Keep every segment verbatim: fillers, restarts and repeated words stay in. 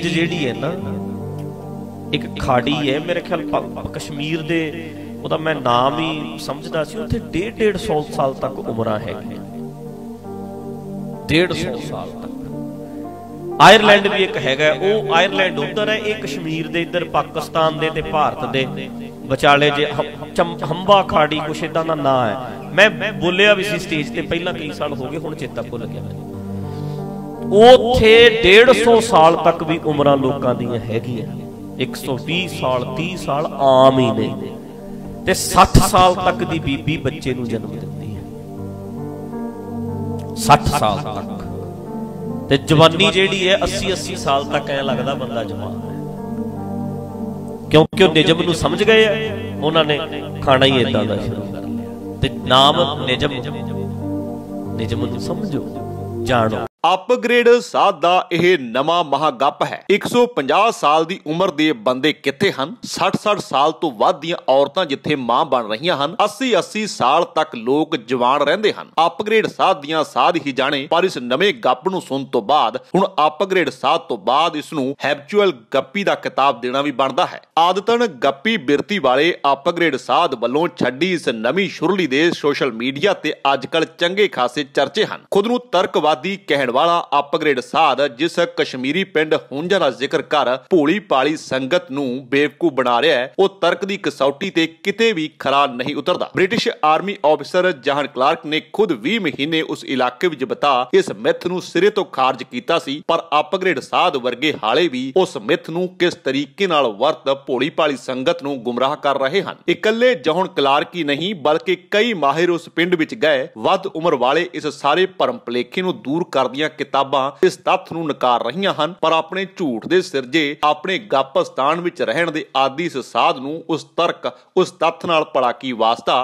जेड़ी है ना एक खाड़ी है मेरे ख्याल कश्मीर दे उदा मैं नाम ही समझदा सी उथे डेढ़ डेढ़ सौ साल तक उम्र है डेढ़ सौ साल तक। आयरलैंड भी एक हैगा वो आयरलैंड उधर है एक कश्मीर दे इधर पाकिस्तान दे ते भारत दे विचाले जे हंबा खाड़ी कुछ इदा का नाम है। मैं बोलिया भी सी स्टेज ते पहला कई साल हो गए हुण चेता भुल गया। उथे डेढ़ सौ साल तक भी उम्र लोगों दी हैगियां एक सौ बीस साल तीस साल आम ही नहीं ते साठ साल तक दी बीबी बच्चे नूं जन्म दिंदी है साठ साल तक ते जवानी जेड़ी है अस्सी अस्सी साल तक ऐ लगदा बंदा जवान है क्योंकि निजम नूं समझ गए उन्होंने खाना ही इदां दा शुरू कर लिया ते नाम निजम निजम नूं समझो जाणो। अपग्रेड साध दा यह नवा महागप है। एक सौ पचास साल की उम्र के बंदे किथे हन, साठ साठ साल तो वध दीआं औरतां जिथे मां बन रही हन, अस्सी अस्सी साल तक लोग जवान रहिंदे हन। अपग्रेड साध दीआं साध ही जाने पर इस नवे गप नूं सुणन तो बाद हुण अपग्रेड साध तो बाद इस नूं हैबिचुअल गप्पी दा खिताब देना भी बनदा है। आदतन गप्पी बिरती वाले अपग्रेड साध वल्लों छड्डी इस नवी शुरली दे सोशल मीडिया ते अजकल चंगे खासे चर्चे हन। खुद नूं तर्कवादी कहण वाला अपग्रेड साध जिस कश्मीरी पिंड हुंजा दा जिक्र कर भोली पाली संगत नूं बेवकूफ बना रहा है वो तर्क दी कसौटी ते किते भी खरा नहीं उतरदा। British army officer John Clark ने खुद बीस महीने उस इलाके विच बिता इस मिथ नूं सिरे तो खारज कीता सी पर अपग्रेड साध वर्गे हाले भी उस मिथ नूं किस तरीके नाल वर्त भोली पाली संगत नूं गुमराह कर रहे हन। इकल्ले जॉन क्लार्क ही नहीं बल्कि कई माहिर उस पिंड विच गए वध उम्र वाले इस सारे भरम भुलेखे नूं दूर कर दिया किताबां इस तथ्य नूं नकार रहियां हन पर अपने झूठ दे सिरजे अपने गपस्तान विच रहण दे आदि इस साध नूं उस तर्क उस तथ्य नाल पड़ा की वास्ता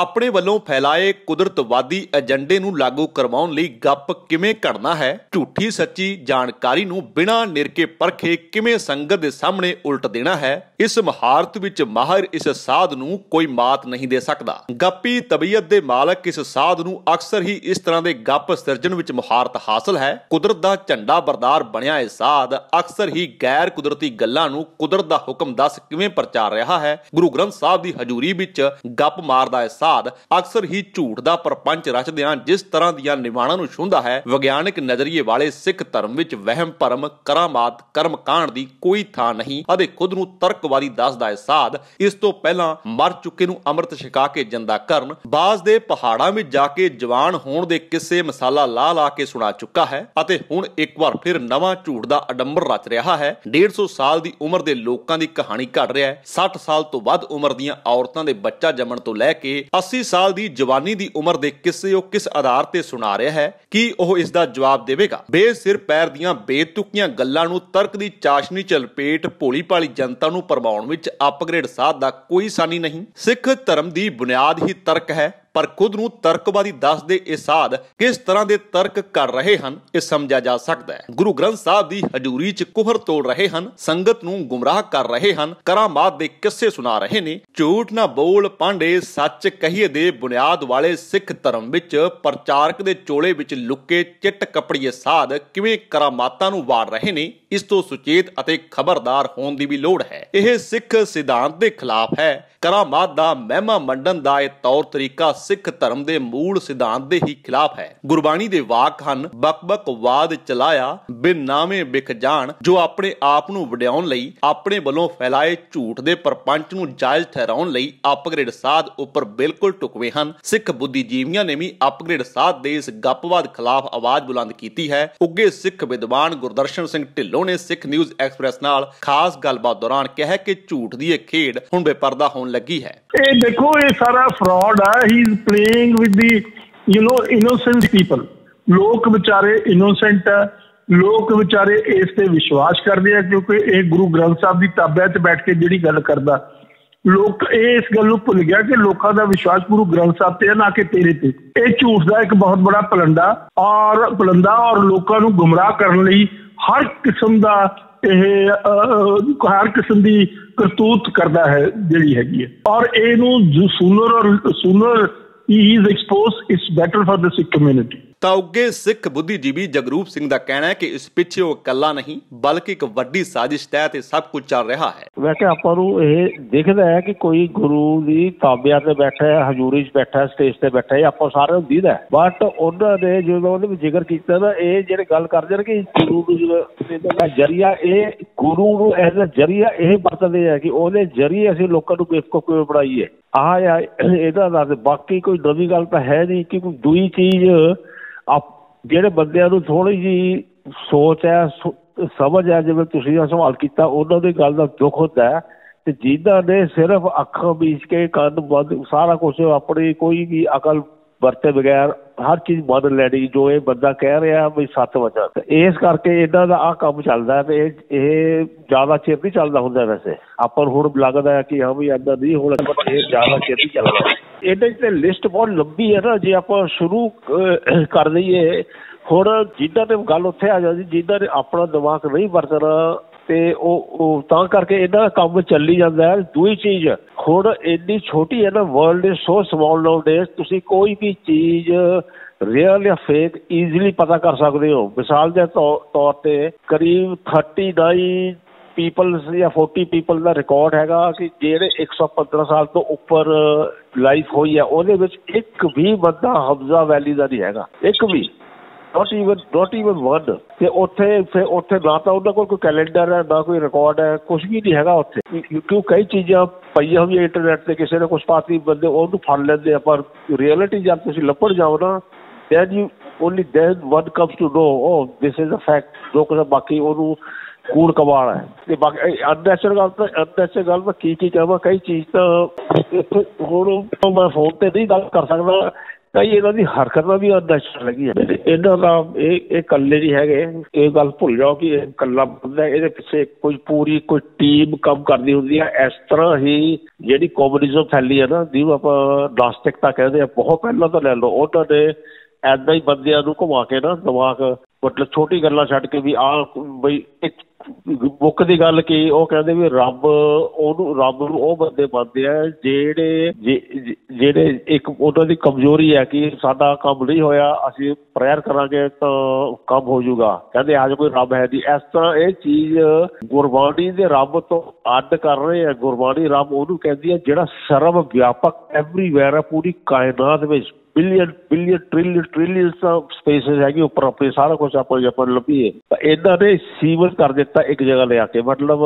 अपने वल्लों फैलाए कुदरतवादी एजेंडे नूं लागू करवाउण लई गप किवें घड़ना है, झूठी सच्ची जानकारी नूं बिना निरके परखे किवें संगत दे सामने उल्ट देना है। इस महारत विच माहिर इस साध नूं कोई मात नहीं दे सकदा। गप्पी तबीयत दे मालक इस साध नूं अक्सर ही इस तरह के गप सिरजण विच महारत हासिल है। कुदरत दा झंडा बरदार बनिया इह साध अक्सर ही गैर कुदरती गल्लां नूं कुदरत दा हुकम दस किवें प्रचार रहा है। गुरु ग्रंथ साहब दी हजूरी विच गप मारदा इह साध अक्सर ही झूठ दा प्रपंच रचदिआं जिस तरह दीआं निवाणां नूं छूंदा है विगिआनक नजरिए वाले सिख धर्म विच वहम भरम करामात कर्म कांड दी कोई थां नहीं अते खुद नूं तर्कवादी दसदा इह साध इस तो पहिलां मर चुके नूं अमृत छका के जिंदा करन बाज दे पहाड़ां विच जाके जवान होण दे किस्से मसाला ला ला के सुणा चुके है अते हुण एक बार फिर नवा झूठ दा अडंबर रच रहा है। डेढ़ सौ साल दी उम्र दे लोकां दी कहानी घड़ रहा है। साठ साल तो वध उम्र दीयां औरतां दे बच्चा जमण तो लैके अस्सी साल दी जवानी दी उम्र दे किस्से ओह किस आधार ते सुना रहा है कि ओह इसदा जवाब देवेगा। बेसिर पैर दीयां बेतुकीआं गल्लां नूं तर्क दी चाशनी च लपेट भोली भाली जनता नूं परवाउण विच अपग्रेड साध दा कोई सानी नहीं। सिख धर्म दी बुनियाद ही तर्क है पर खुद नूं तर्कवादी दसदे इह साध किस तरह दे तर्क कर रहे हन इह समझा जा सकदा है। गुरु ग्रंथ साहब दी हजूरी च कुफर तोड़ रहे हन, संगत नूं गुमराह कर रहे हन, करामात दे किस्से सुना रहे ने। झूठ ना बोल पांडे सच कहिए दे बुनियाद वाले सिख धर्म विच प्रचारक दे चोले विच लुके चिट कपड़िए साध किवें करामातां नूं वार रहे ने इस तो सुचेत अते खबरदार होण दी भी लोड़ है। यह सिख सिद्धांत दे खिलाफ है। करामात दा महिमा मंडन दा इह तौर तरीका सिख धर्म के मूल सिद्धांत के ही खिलाफ है। गुरबाणी दे वाक हन बकबक वाद चलाया बिन नामे बिक जान जो अपने आप नूं वड्याउण लई अपने वल्लों फैलाए झूठ दे परपंच नूं जायज़ ठहराउण लई अपग्रेड साध उपर बिल्कुल टुकवे हन। सिख बुद्धिजीवियां ने भी अपग्रेड साध दे इस गपवाद खिलाफ आवाज बुलंद की है। उगे सिख विद्वान गुरदर्शन सिंह ढिल्लों ने सिख न्यूज़ एक्सप्रैस नाल खास गलबात दौरान कहा कि झूठ दी इह खेड हुण बेपरदा होण लगी है। ए देखो ये सारा फ्रॉड है। Playing with the, you know, innocent people. लोग बेचारे innocent है, लोग बेचारे इस पे विश्वास करते हैं क्योंकि ये गुरु ग्रंथ साहब की ताबे ते बैठ के जिहड़ी गल करदा लोग इस गल नूं भुल गया कि लोगों का विश्वास गुरु ग्रंथ साहब ते है ना कि तेरे पे। ये झूठ का एक बहुत बड़ा पलंदा और पलंदा और लोगों नूं गुमराह करने लई हर किस्म का ਇਹ ਹਰ ਕਿਸਮ ਦੀ ਕਰਤੂਤ ਕਰਦਾ ਹੈ ਜਿਹੜੀ ਹੈਗੀ ਹੈ ਔਰ ਇਹਨੂੰ ਸੂਨਰ ਔਰ ਸੂਨਰ he is exposed, it's better for the Sikh community. ਤਾਂ ਉੱਗੇ ਸਿੱਖ ਬੁੱਧੀਜੀਵੀ ਜਗਰੂਪ ਸਿੰਘ ਦਾ ਕਹਿਣਾ ਹੈ ਕਿ ਇਸ ਪਿੱਛੇ ਉਹ ਇਕੱਲਾ ਨਹੀਂ ਬਲਕਿ ਇੱਕ ਵੱਡੀ ਸਾਜ਼ਿਸ਼ ਤਹਿਤ ਇਹ ਸਭ ਕੁਝ ਚੱਲ ਰਿਹਾ ਹੈ। ਵੈਸੇ ਆਪਾਂ ਨੂੰ ਇਹ ਦਿਖਦਾ ਹੈ ਕਿ ਕੋਈ ਗੁਰੂ ਦੀ ਤਾਬਿਆ ਤੇ ਬੈਠਾ ਹੈ, ਹਜ਼ੂਰੀ 'ਚ ਬੈਠਾ ਹੈ, ਸਟੇਜ ਤੇ ਬੈਠਾ ਹੈ, ਆਪਾਂ ਸਾਰਿਆਂ ਨੂੰ ਦਿਖਦਾ ਹੈ। ਬਟ ਉਹਨਾਂ ਨੇ ਜਦੋਂ ਉਹਨੇ ਵੀ ਜ਼ਿਕਰ ਕੀਤਾ ਨਾ, ਇਹ ਜਿਹੜੇ ਗੱਲ ਕਰਦੇ ਨੇ ਕਿ ਗੁਰੂ ਨੂੰ ਜ਼ਰੀਆ, ਇਹ ਗੁਰੂ ਨੂੰ ਐਜ਼ ਅ ਜ਼ਰੀਆ ਇਹ ਵਰਤਦੇ ਹੈ ਕਿ ਉਹਦੇ ਜ਼ਰੀਏ ਅਸੀਂ ਲੋਕਾਂ ਨੂੰ ਬੇਵਕੂਫ ਕਿਵੇਂ ਬਣਾਈਏ। ਆਹ ਆ ਇਹਦਾ ਦੱਸ, ਬਾਕੀ ਕੋਈ ਨਵੀਂ ਗੱਲ ਤਾਂ ਹੈ ਨਹੀਂ ਕਿ ਕੋਈ ਦੂਈ ਚੀਜ਼ आप जेडे बंदियां नूं थोड़ी जी सोच है समझ है जिवें तुसीं सवाल कीता उन्हां दी गल दा दुख हुंदा है ते जिन्हां ने सिर्फ अखां बीच के कंन बंद सारा कुछ अपनी कोई भी अकल ਵਰਤੇ ਬਗੈਰ ਹਰ ਚੀਜ਼ ਬਦਲ ਲੈਣੀ ਜੋ ਇਹ ਬੰਦਾ ਕਹਿ ਰਿਹਾ ਵੀ ਸੱਤ ਵਜਾ, ਇਸ ਕਰਕੇ ਇੱਦਾਂ ਦਾ ਆਹ ਕੰਮ ਚੱਲਦਾ ਤੇ ਇਹ ਜ਼ਿਆਦਾ ਚਿਰ ਨਹੀਂ ਚੱਲਦਾ ਹੁੰਦਾ। ਵੈਸੇ ਆਪਾਂ ਨੂੰ ਹੁਣ ਲੱਗਦਾ ਕਿ ਹਾਂ ਵੀ ਇੱਦਾਂ ਨਹੀਂ ਹੋਣਾ, ਇਹ ਜ਼ਿਆਦਾ ਚਿਰ ਨਹੀਂ ਚੱਲਦਾ। ਇਹਦੇ 'ਚ ਲਿਸਟ ਬਹੁਤ ਲੰਬੀ ਹੈ ਨਾ, ਜੇ ਆਪਾਂ ਸ਼ੁਰੂ ਕਰ ਲਈਏ ਹੁਣ ਜਿੱਦਾਂ ਤੇ ਗੱਲ ਉੱਥੇ ਆ ਜਾਂਦੀ ਜਿੱਦਾਂ ਨੇ ਆਪਣਾ ਦਿਮਾਗ ਨਹੀਂ ਵਰਤਣਾ ਤੇ ਉਹ ਤਾਂ ਕਰਕੇ ਇਹਦਾ ਕੰਮ ਚੱਲੀ ਜਾਂਦਾ ਹੈ। ਦੂਜੀ ਚੀਜ਼ ਹੁਣ ਇੰਨੀ ਛੋਟੀ ਹੈ ਨਾ, world is so small nowadays, ਤੁਸੀਂ ਕੋਈ ਵੀ ਚੀਜ਼ ਰੀਅਲ ਜਾਂ ਫੇਕ ਈਜ਼ੀਲੀ ਪਤਾ ਕਰ ਸਕਦੇ ਹੋ। ਮਿਸਾਲ ਦੇ ਤੌਰ ਤੇ ਕਰੀਬ ਥਰਟੀ ਨਾਈਨ ਪੀਪਲ ਜਾਂ ਫੋਰਟੀ ਪੀਪਲ ਦਾ ਰਿਕਾਰਡ ਹੈਗਾ ਕਿ ਜਿਹੜੇ ਇੱਕ ਸੌ ਪੰਦਰਾਂ ਸਾਲ ਤੋਂ ਉੱਪਰ ਲਾਈਫ ਹੋਈ ਹੈ, ਉਹਦੇ ਵਿੱਚ ਇੱਕ ਵੀ ਬੰਦਾ ਹਬਜ਼ਾ ਵੈਲੀ ਦਾ ਨਹੀਂ ਹੈਗਾ, ਇੱਕ ਵੀ not even not even one ਤੇ ਉੱਥੇ ਫਿਰ ਉੱਥੇ ਨਾ ਤਾਂ ਉਹਨਾਂ ਕੋਲ ਕੋਈ ਕੈਲੰਡਰ ਹੈ, ਨਾ ਕੋਈ ਰਿਕਾਰਡ ਹੈ, ਕੁਛ ਵੀ ਨਹੀਂ ਹੈਗਾ ਉੱਥੇ। ਕਿਉਂ ਕਈ ਚੀਜ਼ਾਂ ਪਈਆਂ ਹੋਈਆਂ ਇੰਟਰਨੈਟ ਤੇ, ਕਿਸੇ ਨੇ ਕੁਛ ਪਾਤੀ ਬੰਦੇ ਉਹਨੂੰ ਫੜ ਲੈਂਦੇ ਆ, ਪਰ ਰਿਐਲਿਟੀ ਜਦ ਤੁਸੀਂ ਲੱਭਣ ਜਾਓ ਨਾ then you only then one comes to know oh this is a fact. ਜੋ ਕੁਛ ਬਾਕੀ ਉਹਨੂੰ ਕੂੜ ਕਬਾੜ ਹੈ ਤੇ ਬਾਕੀ ਅਨਨੈਚੁਰਲ ਗੱਲ ਤਾਂ ਅਨਨੈਚੁਰਲ ਗੱਲ ਤਾਂ ਕੀ ਕੀ ਕਹਾਂ, ਕਈ ਚੀਜ਼ ਤਾਂ ਹੁਣ ਮੈਂ ਫੋਨ 'ਤੇ ਨਹੀਂ ਗੱਲ ਕਰ ਸਕਦਾ। ਕਈ ਇਹਨਾਂ ਦੀ ਹਰਕਤਾਂ ਵੀ ਅਨਨੈਚੁਰਲ ਲੱਗੀ ਹੈ, ਇਹਨਾਂ ਦਾ ਇਹ ਇਕੱਲੇ ਨਹੀਂ ਹੈਗੇ, ਇਹ ਗੱਲ ਭੁੱਲ ਜਾਓ ਕਿ ਇਹ ਇਕੱਲਾ ਬੰਦਾ, ਇਹਦੇ ਪਿੱਛੇ ਕੋਈ ਪੂਰੀ ਕੋਈ ਟੀਮ ਕੰਮ ਕਰਦੀ ਹੁੰਦੀ ਹੈ। ਇਸ ਤਰ੍ਹਾਂ ਹੀ ਜਿਹੜੀ ਕਮਿਊਨਿਜ਼ਮ ਫੈਲੀ ਹੈ ਨਾ, ਜਿਹਨੂੰ ਆਪਾਂ ਨਾਸਤਿਕਤਾ ਕਹਿੰਦੇ ਹਾਂ, ਬਹੁਤ ਪਹਿਲਾਂ ਤਾਂ ਲੈ ਲਓ ਉਹਨਾਂ ਨੇ ਇੱਦਾਂ ਹੀ ਬੰਦਿਆਂ ਨੂੰ ਘੁਮਾ ਕੇ ਨਾ ਦਿਮਾਗ, ਮਤਲਬ ਛੋਟੀ ਗੱਲਾਂ ਛੱਡ ਕੇ ਵੀ ਆਹ ਬਈ ਮੁੱਖ ਦੀ ਗੱਲ ਕਿ ਉਹ ਕਹਿੰਦੇ ਵੀ ਰੱਬ ਉਹਨੂੰ ਰੱਬ ਨੂੰ ਉਹ ਬੰਦੇ ਮੰਨਦੇ ਆ ਜਿਹੜੇ ਜਿਹੜੇ ਇੱਕ ਉਹਨਾਂ ਦੀ ਕਮਜ਼ੋਰੀ ਹੈ ਕਿ ਸਾਡਾ ਕੰਮ ਨਹੀਂ ਹੋਇਆ, ਅਸੀਂ ਪ੍ਰੇਅਰ ਕਰਾਂਗੇ ਤਾਂ ਕੰਮ ਹੋ ਜਾਊਗਾ, ਕਹਿੰਦੇ ਅੱਜ ਕੋਈ ਰੱਬ ਹੈ ਨਹੀਂ। ਇਸ ਤਰ੍ਹਾਂ ਇਹ ਚੀਜ਼ ਗੁਰਬਾਣੀ ਦੇ ਰੱਬ ਤੋਂ ਅੱਡ ਕਰ ਰਹੇ ਆ। ਗੁਰਬਾਣੀ ਰੱਬ ਉਹਨੂੰ ਕਹਿੰਦੀ ਹੈ ਜਿਹੜਾ ਸਰਵ ਵਿਆਪਕ ਐਵਰੀਵੇਅਰ ਹੈ, ਪੂਰੀ ਕਾਇਨਾਤ ਵਿੱਚ billion billion trillion trillion species ਹੈਗੀ ਉੱਪਰ, ਆਪਣੇ ਸਾਰਾ ਕੁਛ ਆਪਾਂ ਆਪਾਂ ਲੱਭੀਏ ਤਾਂ ਇਹਨਾਂ ਨੇ ਸੀਵਰ ਕਰ ਦਿੱਤਾ ਇੱਕ ਜਗ੍ਹਾ ਲਿਆ ਕੇ, ਮਤਲਬ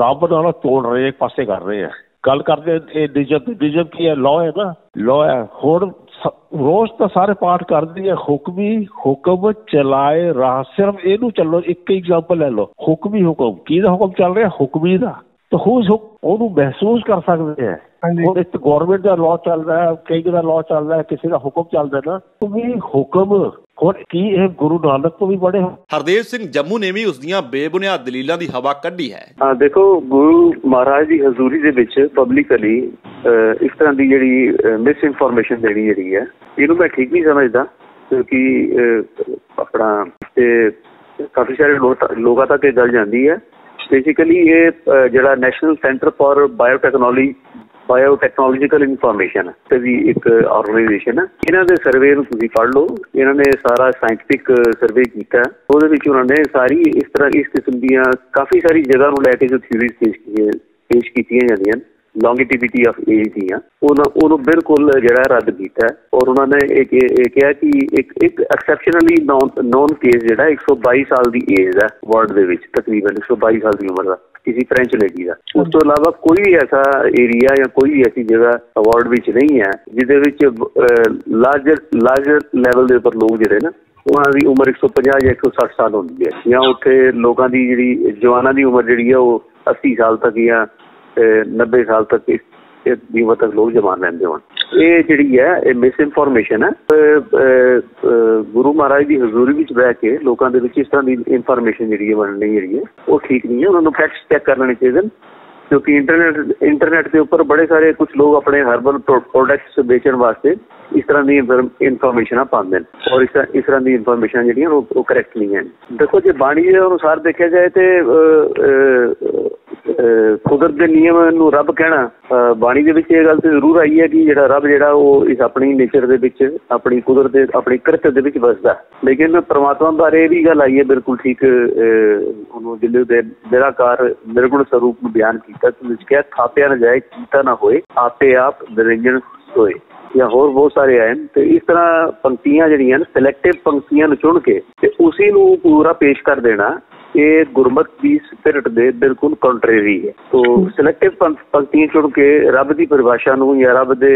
ਰੱਬ ਨਾਲ ਤੋੜ ਰਹੇ, ਇੱਕ ਪਾਸੇ ਕਰ ਰਹੇ ਆ। ਗੱਲ ਕਰਦੇ ਇਹ ਨਿਜਮ, ਨਿਜਮ ਕੀ ਹੈ, ਲਾਅ ਹੈ ਨਾ, ਲਾਅ ਹੈ। ਹੁਣ ਰੋਜ਼ ਤਾਂ ਸਾਰੇ ਪਾਠ ਕਰਦੇ ਆ, ਹੁਕਮੀ ਹੁਕਮ ਚਲਾਏ ਰਾਹ, ਸਿਰਫ ਇਹਨੂੰ ਚੱਲੋ ਇੱਕ ਐਗਜ਼ਾਮਪਲ ਲੈ ਲਓ, ਹੁਕਮੀ ਹੁਕਮ ਕਿਹਦਾ ਹੁਕਮ ਚੱਲ ਰਿਹਾ, ਹੁਕਮੀ ਦਾ, ਤਾਂ ਉਹਨੂੰ ਮਹਿਸੂਸ ਕਰ ਸਕਦੇ ਹੈ। ਹੁਣ ਇੱਕ ਗੌਰਮੈਂਟ ਦਾ ਲਾਅ ਚੱਲਦਾ ਹੈ, ਕਈ ਦਾ ਲਾਅ ਚੱਲਦਾ ਹੈ, ਕਿਸੇ ਦਾ ਹੁਕਮ ਚੱਲਦਾ ਨਾ, ਉਹ ਵੀ ਹੁਕਮ ਹੋਰ ਕੀ ਇਹ ਗੁਰੂ ਨਾਨਕ ਤੋਂ ਵੀ ਬੜੇ। ਹਰਦੇਵ ਸਿੰਘ ਜੰਮੂ ਨੇ ਵੀ ਉਸ ਦੀਆਂ ਬੇਬੁਨਿਆਦ ਦਲੀਲਾਂ ਦੀ ਹਵਾ ਕੱਢੀ ਹੈ। ਹਾਂ ਦੇਖੋ, ਗੁਰੂ ਮਹਾਰਾਜ ਦੀ ਹਜ਼ੂਰੀ ਦੇ ਵਿੱਚ ਪਬਲਿਕਲੀ ਇਸ ਤਰ੍ਹਾਂ ਦੀ ਜਿਹੜੀ ਮਿਸ ਇਨਫੋਰਮੇਸ਼ਨ ਦੇਣੀ ਜਿਹੜੀ ਹੈ, ਇਹਨੂੰ ਮੈਂ ਠੀਕ ਨਹੀਂ ਸਮਝਦਾ, ਕਿਉਂਕਿ ਆਪਣਾ ਕਾਫੀ ਸਾਰੇ ਲੋਕਾਂ ਤੱਕ ਇਹ ਗੱਲ ਜਾਂਦੀ ਹੈ। ਬੇਸਿਕਲੀ ਇਹ ਜਿਹੜਾ national centre for biotechnology biotechnological information ਤੇ ਵੀ ਇੱਕ ਆਰਗਨਾਈਜੇਸ਼ਨ ਹੈ, ਇਹਨਾਂ ਦੇ ਸਰਵੇ ਨੂੰ ਤੁਸੀਂ ਪੜ੍ਹ ਲਓ, ਇਹਨਾਂ ਨੇ ਸਾਰਾ ਸਾਇੰਟਿਫਿਕ ਸਰਵੇ ਕੀਤਾ, ਉਹਦੇ ਵਿੱਚ ਉਹਨਾਂ ਨੇ ਸਾਰੀ ਇਸ ਤਰ੍ਹਾਂ ਇਸ ਕਿਸਮ ਦੀਆਂ ਕਾਫੀ ਸਾਰੀ ਜਗ੍ਹਾ ਨੂੰ ਲੈ ਕੇ ਜੋ ਥਿਊਰੀਜ਼ ਪੇਸ਼ ਕੀਤੀਆਂ ਪੇਸ਼ ਕੀਤੀਆਂ ਜਾਂਦੀਆਂ ਲੌਂਗੀਟੀਵਿਟੀ ਆਫ ਏਜ ਦੀਆਂ, ਉਹਨਾਂ ਉਹਨੂੰ ਬਿਲਕੁਲ ਜਿਹੜਾ ਰੱਦ ਕੀਤਾ ਔਰ ਉਹਨਾਂ ਨੇ ਇਹ ਕਿਹਾ ਕਿ ਇੱਕ ਇੱਕ ਐਕਸੈਪਸ਼ਨਲੀ ਨੋਨ ਕੇਸ ਜਿਹੜਾ ਇੱਕ ਸੌ ਬਾਈ ਸਾਲ ਦੀ ਏਜ ਹੈ ਵਰਲਡ ਦੇ ਵਿੱਚ, ਤਕਰੀਬਨ ਇੱਕ ਸੌ ਬਾਈ ਸਾਲ ਦੀ ਉਮਰ ਦਾ ਕਿਸੇ ਫ੍ਰੈਂਚ ਲੇਡੀ ਦਾ। ਉਸ ਤੋਂ ਇਲਾਵਾ ਕੋਈ ਵੀ ਐਸਾ ਏਰੀਆ ਜਾਂ ਕੋਈ ਵੀ ਐਸੀ ਜਗ੍ਹਾ ਅਵਾਰਡ ਵਿੱਚ ਨਹੀਂ ਹੈ ਜਿਹਦੇ ਵਿੱਚ ਲਾਰਜਰ ਲਾਰਜਰ ਲੈਵਲ ਦੇ ਉੱਪਰ ਲੋਕ ਜਿਹੜੇ ਨਾ ਉਹਨਾਂ ਦੀ ਉਮਰ ਇੱਕ ਸੌ ਪੰਜਾਹ ਜਾਂ ਇੱਕ ਸੌ ਸੱਠ ਸਾਲ ਹੁੰਦੀ ਹੈ, ਜਾਂ ਉੱਥੇ ਲੋਕਾਂ ਦੀ ਜਿਹੜੀ ਜਵਾਨਾਂ ਦੀ ਉਮਰ ਜਿਹੜੀ ਹੈ ਉਹ ਅੱਸੀ ਸਾਲ ਤੱਕ ਜਾਂ ਨੱਬੇ ਸਾਲ ਤੱਕ ਦੀ ਉਮਰ ਤੱਕ ਲੋਕ ਜਮਾਨ ਲੈਂਦੇ ਹੋਣ। ਇਹ ਜਿਹੜੀ ਹੈ ਇਹ ਮਿਸ ਇਨਫੋਰਮੇਸ਼ਨ ਹੈ। ਗੁਰੂ ਮਹਾਰਾਜ ਦੀ ਹਜ਼ੂਰੀ ਵਿੱਚ ਬਹਿ ਕੇ ਲੋਕਾਂ ਦੇ ਵਿੱਚ ਇਸ ਤਰ੍ਹਾਂ ਦੀ ਇਨਫੋਰਮੇਸ਼ਨ ਜਿਹੜੀ ਹੈ ਵੰਡਣੀ ਜਿਹੜੀ ਹੈ ਉਹ ਠੀਕ ਨਹੀਂ ਹੈ। ਉਹਨਾਂ ਨੂੰ ਫੈਕਟਸ ਚੈੱਕ ਕਰ ਲੈਣੇ ਚਾਹੀਦੇ ਨੇ क्योंकि इंटरनेट इंटरनेट के ऊपर बड़े सारे कुछ लोग अपने हर्बल प्रोडक्ट्स बेचने वास्ते इस तरह दी इनफॉरमेशन पाते हैं और इस तरह दी इनफॉरमेशन जो करैक्ट नहीं है। देखो जो बाणी के अनुसार देखा जाए तो कुदरत के नियम नूं रब कहना बाणी दे विच इह गल ते जरूर आई है कि जिहड़ा रब जिहड़ा ओह इस अपनी नेचर दे विच अपनी कुदरत दे अपनी कृत दे विच बसदा, लेकिन परमात्मा बारे इह वी गल आई है बिल्कुल ठीक ओहनूं जिहड़े दे निराकार निर्गुण स्वरूप नूं बयान कीता जिस कह थापिया न जाए कीता ना होए आपे आप निरंजन होए या होर बहुत सारे आए। तो इस तरह पंक्तियां जिहड़ियां सिलेक्टिव पंक्तियां नूं चुन के ते उसी नूं पूरा पेश कर देना ये गुरमत की स्पिरिट दे बिल्कुल कॉन्ट्रेरी है। तो सिलेक्टिव पंक्तियां चुन के रब की परिभाषा नूं या रब दे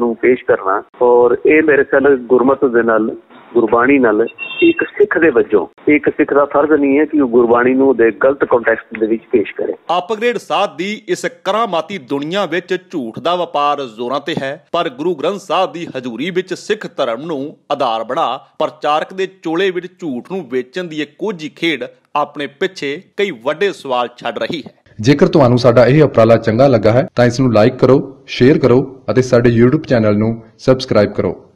नूं पेश करना और ये मेरे ख्याल गुरमत दे नाल गुरबाणी नाल एक सिख दे वजों एक सिख दा फर्ज नहीं है कि वो गुरबाणी नूं दे गलत कॉन्टेक्स्ट दे विच पेश करे। अपग्रेड साहब दी इस करामाती दुनिया विच झूठ दा व्यापार जोरां ते है, पर गुरु ग्रंथ साहब दी हजूरी विच सिख धर्म नूं आधार बना प्रचारक दे चोले विच झूठ नूं वेचण दी इक कोझी खेड अपने पिछे कई वड्डे सवाल छड़ रही है। जेकर तुहानू साडा यह उपराला चंगा लगा है तां इसनूं लाइक करो, शेयर करो अते साडे यूट्यूब चैनल नूं सबसक्राइब करो।